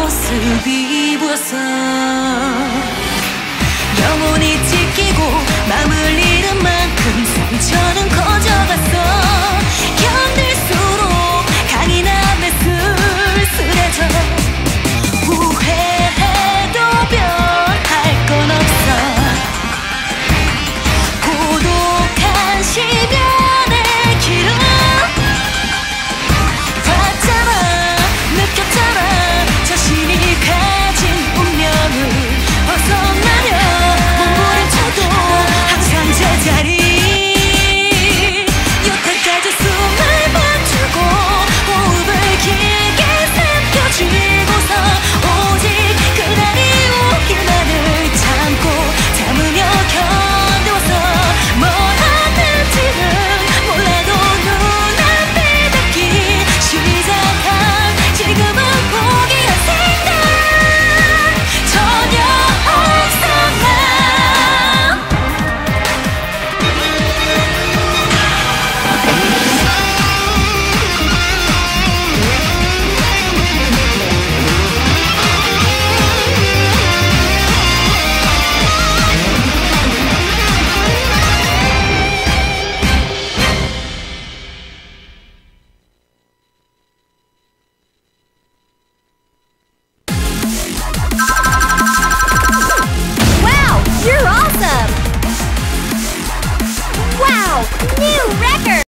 모습이 보였어. 영원히 지키고 마음을 잃은 만큼 상처는 커져갔어.